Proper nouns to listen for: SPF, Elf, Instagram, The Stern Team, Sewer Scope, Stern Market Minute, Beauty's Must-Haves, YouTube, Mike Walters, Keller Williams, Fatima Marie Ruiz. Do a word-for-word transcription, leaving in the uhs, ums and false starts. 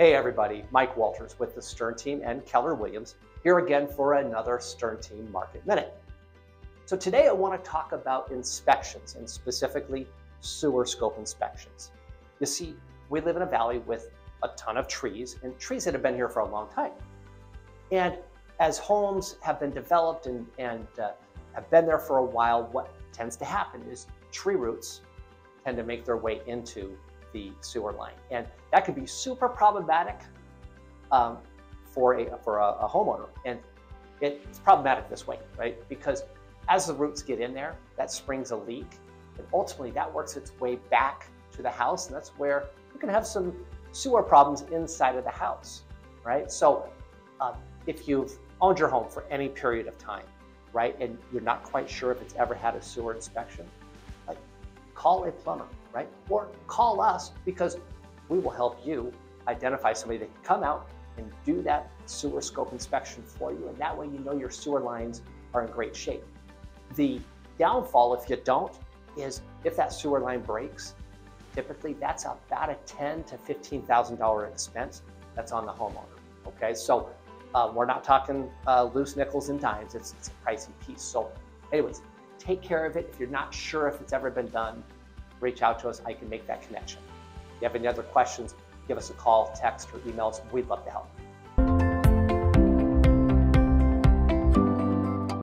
Hey everybody, Mike Walters with the Stern Team and Keller Williams, here again for another Stern Team Market Minute. So today I want to talk about inspections, and specifically sewer scope inspections. You see, we live in a valley with a ton of trees, and trees that have been here for a long time. And as homes have been developed and, and uh, have been there for a while, what tends to happen is tree roots tend to make their way into the sewer line, and that could be super problematic um, for a for a, a homeowner. And it's problematic this way, right? Because as the roots get in there, that springs a leak, and ultimately that works its way back to the house, and that's where you can have some sewer problems inside of the house, right? So uh, if you've owned your home for any period of time, right, and you're not quite sure if it's ever had a sewer inspection, like, call a plumber. Right? Or call us, because we will help you identify somebody that can come out and do that sewer scope inspection for you. And that way, you know your sewer lines are in great shape. The downfall, if you don't, is if that sewer line breaks, typically that's about a ten thousand to fifteen thousand dollar expense that's on the homeowner. Okay, so uh, we're not talking uh, loose nickels and dimes. It's, it's a pricey piece. So anyways, take care of it. If you're not sure if it's ever been done, reach out to us. I can make that connection. If you have any other questions, give us a call, text, or emails. We'd love to help.